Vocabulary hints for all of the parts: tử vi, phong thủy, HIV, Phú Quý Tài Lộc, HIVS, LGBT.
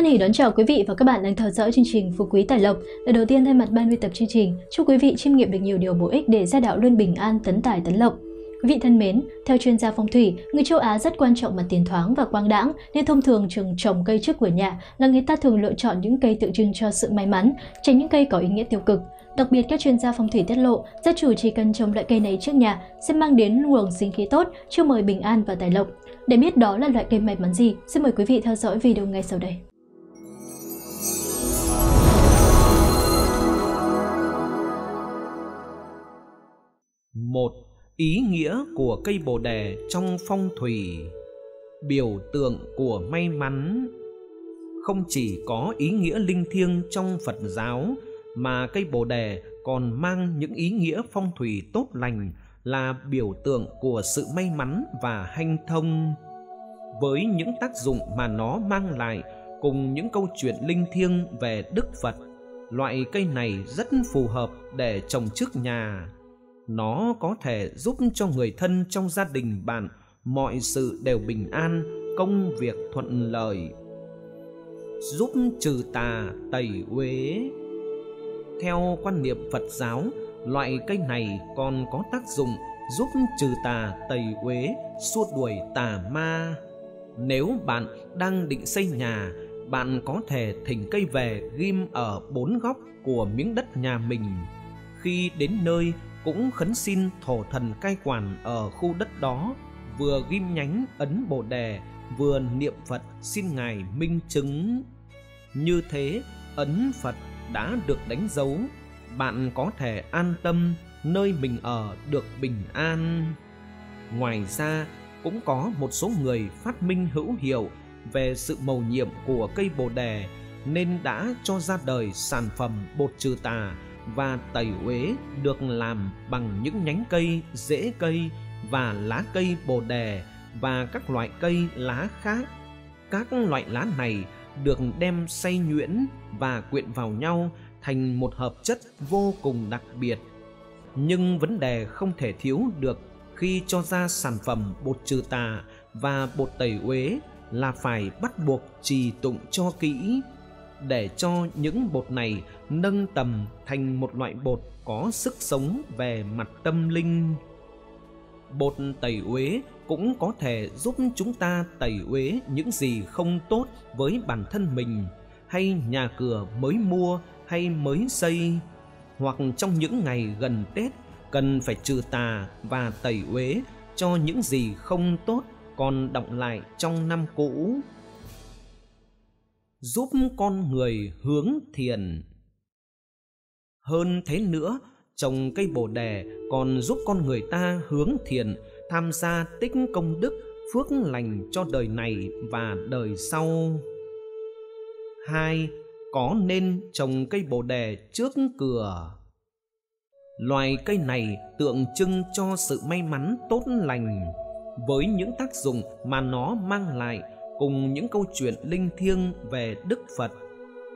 Hoan hỉ đón chào quý vị và các bạn đang theo dõi chương trình Phú Quý Tài Lộc. Lời đầu tiên thay mặt ban biên tập chương trình, chúc quý vị chiêm nghiệm được nhiều điều bổ ích để gia đạo luôn bình an, tấn tài tấn lộc. Quý vị thân mến, theo chuyên gia phong thủy, người châu Á rất quan trọng mặt tiền thoáng và quang đãng, nên thông thường trồng cây trước cửa nhà là người ta thường lựa chọn những cây tượng trưng cho sự may mắn, tránh những cây có ý nghĩa tiêu cực. Đặc biệt, các chuyên gia phong thủy tiết lộ, gia chủ chỉ cần trồng loại cây này trước nhà sẽ mang đến luồng sinh khí tốt, chiêu mời bình an và tài lộc. Để biết đó là loại cây may mắn gì, xin mời quý vị theo dõi video ngay sau đây. Một, ý nghĩa của cây bồ đề trong phong thủy, biểu tượng của may mắn. Không chỉ có ý nghĩa linh thiêng trong Phật giáo, mà cây bồ đề còn mang những ý nghĩa phong thủy tốt lành, là biểu tượng của sự may mắn và hanh thông. Với những tác dụng mà nó mang lại cùng những câu chuyện linh thiêng về Đức Phật, loại cây này rất phù hợp để trồng trước nhà. Nó có thể giúp cho người thân trong gia đình bạn mọi sự đều bình an, công việc thuận lợi, giúp trừ tà tẩy uế. Theo quan niệm Phật giáo, loại cây này còn có tác dụng giúp trừ tà tẩy uế, xua đuổi tà ma. Nếu bạn đang định xây nhà, bạn có thể thỉnh cây về ghim ở 4 góc của miếng đất nhà mình. Khi đến nơi, cũng khấn xin thổ thần cai quản ở khu đất đó, vừa ghim nhánh ấn bồ đề, vừa niệm Phật xin Ngài minh chứng. Như thế, ấn Phật đã được đánh dấu, bạn có thể an tâm, nơi mình ở được bình an. Ngoài ra, cũng có một số người phát minh hữu hiệu về sự mầu nhiệm của cây bồ đề, nên đã cho ra đời sản phẩm bột trừ tà và tẩy uế được làm bằng những nhánh cây, rễ cây và lá cây bồ đề và các loại cây lá khác. Các loại lá này được đem xay nhuyễn và quyện vào nhau thành một hợp chất vô cùng đặc biệt. Nhưng vấn đề không thể thiếu được khi cho ra sản phẩm bột trừ tà và bột tẩy uế là phải bắt buộc trì tụng cho kỹ, để cho những bột này nâng tầm thành một loại bột có sức sống về mặt tâm linh. Bột tẩy uế cũng có thể giúp chúng ta tẩy uế những gì không tốt với bản thân mình, hay nhà cửa mới mua hay mới xây, hoặc trong những ngày gần Tết cần phải trừ tà và tẩy uế cho những gì không tốt còn đọng lại trong năm cũ. Giúp con người hướng thiện. Hơn thế nữa, trồng cây bồ đề còn giúp con người ta hướng thiện, tham gia tích công đức, phước lành cho đời này và đời sau. 2. Có nên trồng cây bồ đề trước cửa? Loài cây này tượng trưng cho sự may mắn tốt lành. Với những tác dụng mà nó mang lại cùng những câu chuyện linh thiêng về Đức Phật,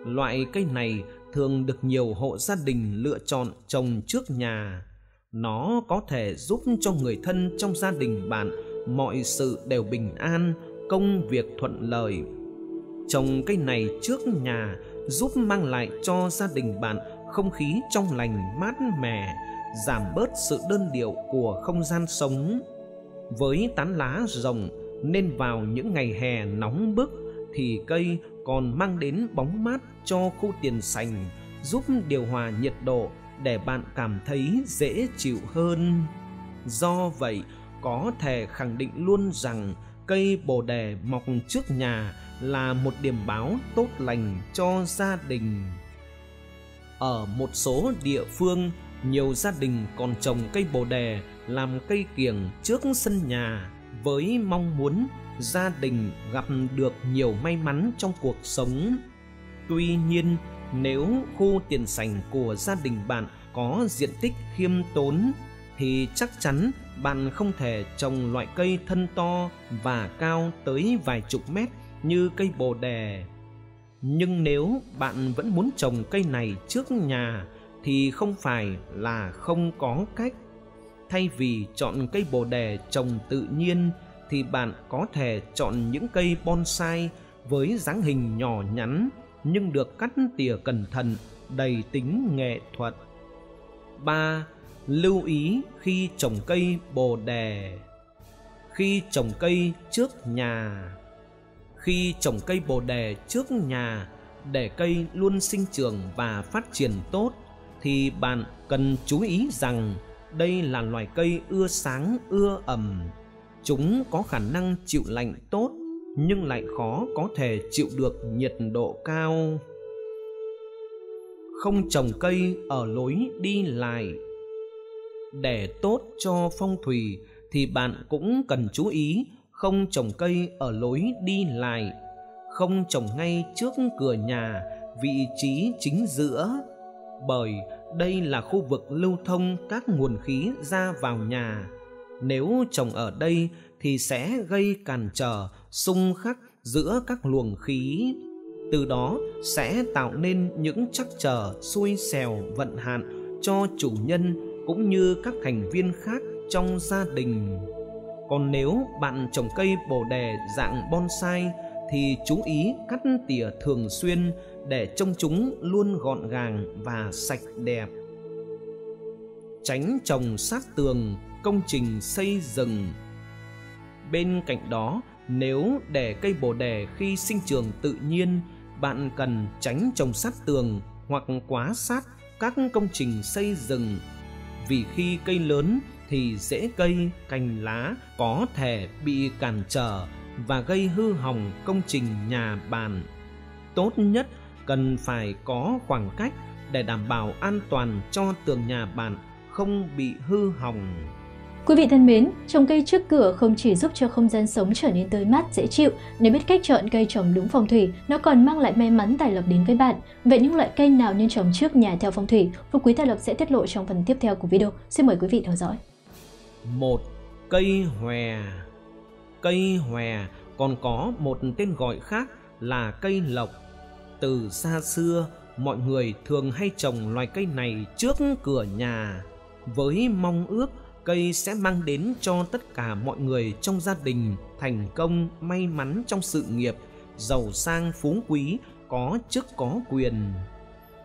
loại cây này thường được nhiều hộ gia đình lựa chọn trồng trước nhà. Nó có thể giúp cho người thân trong gia đình bạn mọi sự đều bình an, công việc thuận lợi. Trồng cây này trước nhà giúp mang lại cho gia đình bạn không khí trong lành mát mẻ, giảm bớt sự đơn điệu của không gian sống. Với tán lá rộng nên vào những ngày hè nóng bức thì cây còn mang đến bóng mát cho khu tiền sành, giúp điều hòa nhiệt độ để bạn cảm thấy dễ chịu hơn. Do vậy, có thể khẳng định luôn rằng cây bồ đề mọc trước nhà là một điểm báo tốt lành cho gia đình. Ở một số địa phương, nhiều gia đình còn trồng cây bồ đề làm cây kiểng trước sân nhà, với mong muốn gia đình gặp được nhiều may mắn trong cuộc sống. Tuy nhiên, nếu khu tiền sảnh của gia đình bạn có diện tích khiêm tốn thì chắc chắn bạn không thể trồng loại cây thân to và cao tới vài chục mét như cây bồ đề. Nhưng nếu bạn vẫn muốn trồng cây này trước nhà thì không phải là không có cách. Thay vì chọn cây bồ đề trồng tự nhiên thì bạn có thể chọn những cây bonsai với dáng hình nhỏ nhắn nhưng được cắt tỉa cẩn thận, đầy tính nghệ thuật. 3. Lưu ý khi trồng cây bồ đề. Khi trồng cây trước nhà. Khi trồng cây bồ đề trước nhà để cây luôn sinh trưởng và phát triển tốt thì bạn cần chú ý rằng đây là loài cây ưa sáng ưa ẩm. Chúng có khả năng chịu lạnh tốt nhưng lại khó có thể chịu được nhiệt độ cao. Không trồng cây ở lối đi lại. Để tốt cho phong thủy thì bạn cũng cần chú ý không trồng cây ở lối đi lại. Không trồng ngay trước cửa nhà, vị trí chính giữa, bởi đây là khu vực lưu thông các nguồn khí ra vào nhà. Nếu trồng ở đây thì sẽ gây cản trở, xung khắc giữa các luồng khí, từ đó sẽ tạo nên những trắc trở, xui xẻo, vận hạn cho chủ nhân cũng như các thành viên khác trong gia đình. Còn nếu bạn trồng cây bồ đề dạng bonsai thì chú ý cắt tỉa thường xuyên để trông chúng luôn gọn gàng và sạch đẹp. Tránh trồng sát tường, công trình xây dựng. Bên cạnh đó, nếu để cây bồ đề khi sinh trưởng tự nhiên, bạn cần tránh trồng sát tường hoặc quá sát các công trình xây dựng. Vì khi cây lớn thì rễ cây, cành lá có thể bị cản trở và gây hư hỏng công trình nhà bạn. Tốt nhất cần phải có khoảng cách để đảm bảo an toàn cho tường nhà bạn không bị hư hỏng. Quý vị thân mến, trồng cây trước cửa không chỉ giúp cho không gian sống trở nên tươi mát, dễ chịu, nếu biết cách chọn cây trồng đúng phong thủy, nó còn mang lại may mắn tài lộc đến với bạn. Vậy những loại cây nào nên trồng trước nhà theo phong thủy? Phú Quý Tài Lộc sẽ tiết lộ trong phần tiếp theo của video. Xin mời quý vị theo dõi. 1. Cây hòe. Cây hòe còn có một tên gọi khác là cây lộc. Từ xa xưa, mọi người thường hay trồng loài cây này trước cửa nhà với mong ước cây sẽ mang đến cho tất cả mọi người trong gia đình thành công, may mắn trong sự nghiệp, giàu sang phú quý, có chức có quyền.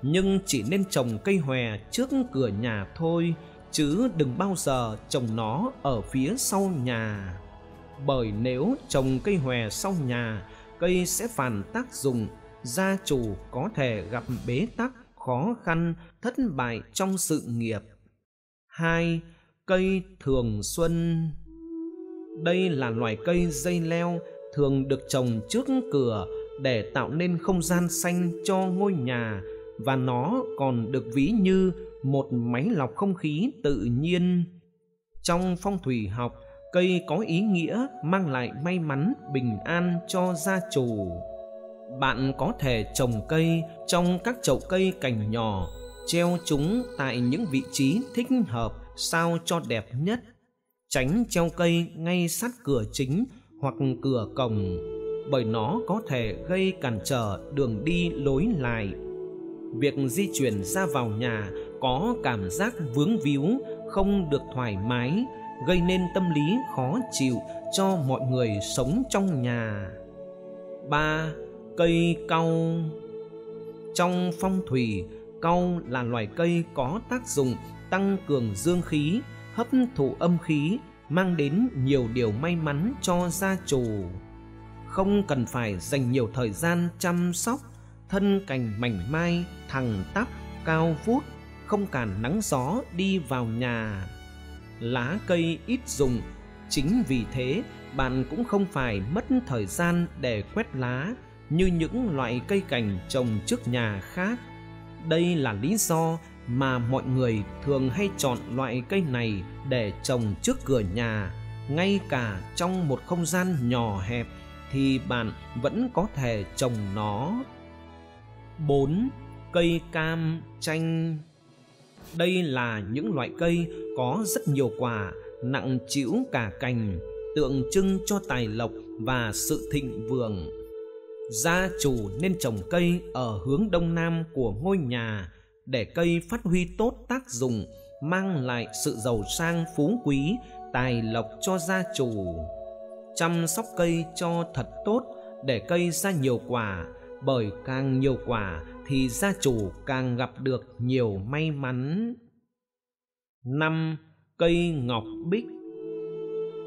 Nhưng chỉ nên trồng cây hòe trước cửa nhà thôi, chứ đừng bao giờ trồng nó ở phía sau nhà. Bởi nếu trồng cây hòe sau nhà, cây sẽ phản tác dụng, gia chủ có thể gặp bế tắc, khó khăn, thất bại trong sự nghiệp. 2. Cây thường xuân. Đây là loài cây dây leo thường được trồng trước cửa để tạo nên không gian xanh cho ngôi nhà, và nó còn được ví như một máy lọc không khí tự nhiên. Trong phong thủy học, cây có ý nghĩa mang lại may mắn, bình an cho gia chủ. Bạn có thể trồng cây trong các chậu cây cành nhỏ, treo chúng tại những vị trí thích hợp sao cho đẹp nhất. Tránh treo cây ngay sát cửa chính hoặc cửa cổng, bởi nó có thể gây cản trở đường đi lối lại. Việc di chuyển ra vào nhà có cảm giác vướng víu, không được thoải mái, gây nên tâm lý khó chịu cho mọi người sống trong nhà. 3. Cây cau. Trong phong thủy, cau là loài cây có tác dụng tăng cường dương khí, hấp thụ âm khí, mang đến nhiều điều may mắn cho gia chủ. Không cần phải dành nhiều thời gian chăm sóc, thân cành mảnh mai, thẳng tắp, cao vút, không cản nắng gió đi vào nhà. Lá cây ít rụng, chính vì thế bạn cũng không phải mất thời gian để quét lá như những loại cây cảnh trồng trước nhà khác. Đây là lý do mà mọi người thường hay chọn loại cây này để trồng trước cửa nhà. Ngay cả trong một không gian nhỏ hẹp thì bạn vẫn có thể trồng nó. 4. Cây cam chanh. Đây là những loại cây có rất nhiều quả, nặng trĩu cả cành, tượng trưng cho tài lộc và sự thịnh vượng. Gia chủ nên trồng cây ở hướng đông nam của ngôi nhà để cây phát huy tốt tác dụng, mang lại sự giàu sang phú quý, tài lộc cho gia chủ. Chăm sóc cây cho thật tốt để cây ra nhiều quả, bởi càng nhiều quả thì gia chủ càng gặp được nhiều may mắn. 5. Cây ngọc bích.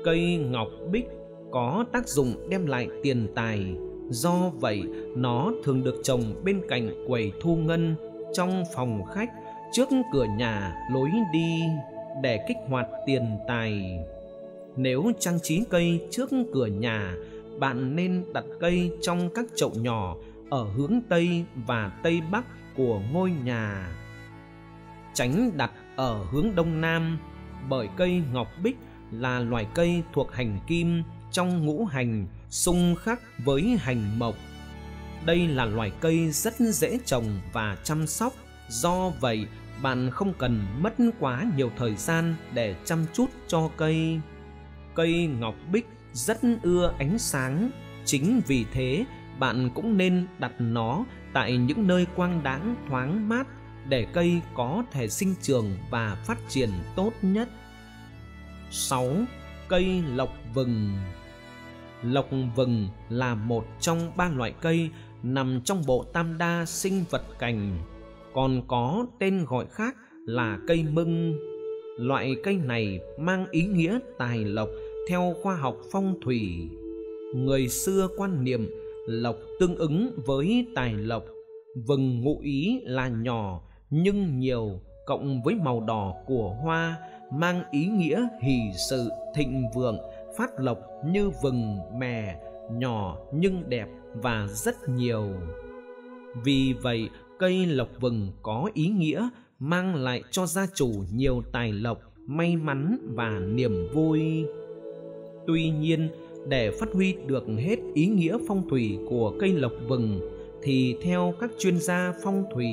Cây ngọc bích có tác dụng đem lại tiền tài, do vậy nó thường được trồng bên cạnh quầy thu ngân, trong phòng khách, trước cửa nhà, lối đi, để kích hoạt tiền tài. Nếu trang trí cây trước cửa nhà, bạn nên đặt cây trong các chậu nhỏ ở hướng Tây và Tây Bắc của ngôi nhà. Tránh đặt ở hướng Đông Nam, bởi cây ngọc bích là loài cây thuộc hành kim trong ngũ hành, xung khắc với hành mộc. Đây là loài cây rất dễ trồng và chăm sóc, do vậy bạn không cần mất quá nhiều thời gian để chăm chút cho cây. Cây ngọc bích rất ưa ánh sáng, chính vì thế bạn cũng nên đặt nó tại những nơi quang đãng thoáng mát để cây có thể sinh trưởng và phát triển tốt nhất. 6. Cây lộc vừng. Lộc vừng là một trong 3 loại cây nằm trong bộ tam đa sinh vật cành, còn có tên gọi khác là cây mưng. Loại cây này mang ý nghĩa tài lộc theo khoa học phong thủy. Người xưa quan niệm lộc tương ứng với tài lộc. Vừng ngụ ý là nhỏ nhưng nhiều, cộng với màu đỏ của hoa mang ý nghĩa hỷ sự, thịnh vượng, phát lộc như vừng mè, nhỏ nhưng đẹp và rất nhiều. Vì vậy, cây lộc vừng có ý nghĩa mang lại cho gia chủ nhiều tài lộc, may mắn và niềm vui. Tuy nhiên, để phát huy được hết ý nghĩa phong thủy của cây lộc vừng thì theo các chuyên gia phong thủy,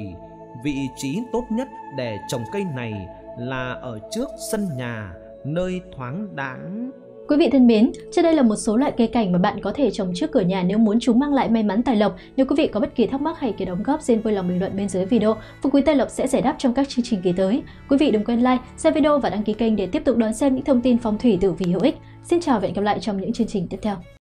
vị trí tốt nhất để trồng cây này là ở trước sân nhà, nơi thoáng đãng. Quý vị thân mến, trên đây là một số loại cây cảnh mà bạn có thể trồng trước cửa nhà nếu muốn chúng mang lại may mắn tài lộc. Nếu quý vị có bất kỳ thắc mắc hay cái đóng góp, xin vui lòng bình luận bên dưới video. Phú Quý Tài Lộc sẽ giải đáp trong các chương trình kỳ tới. Quý vị đừng quên like, share video và đăng ký kênh để tiếp tục đón xem những thông tin phong thủy tử vi hữu ích. Xin chào và hẹn gặp lại trong những chương trình tiếp theo.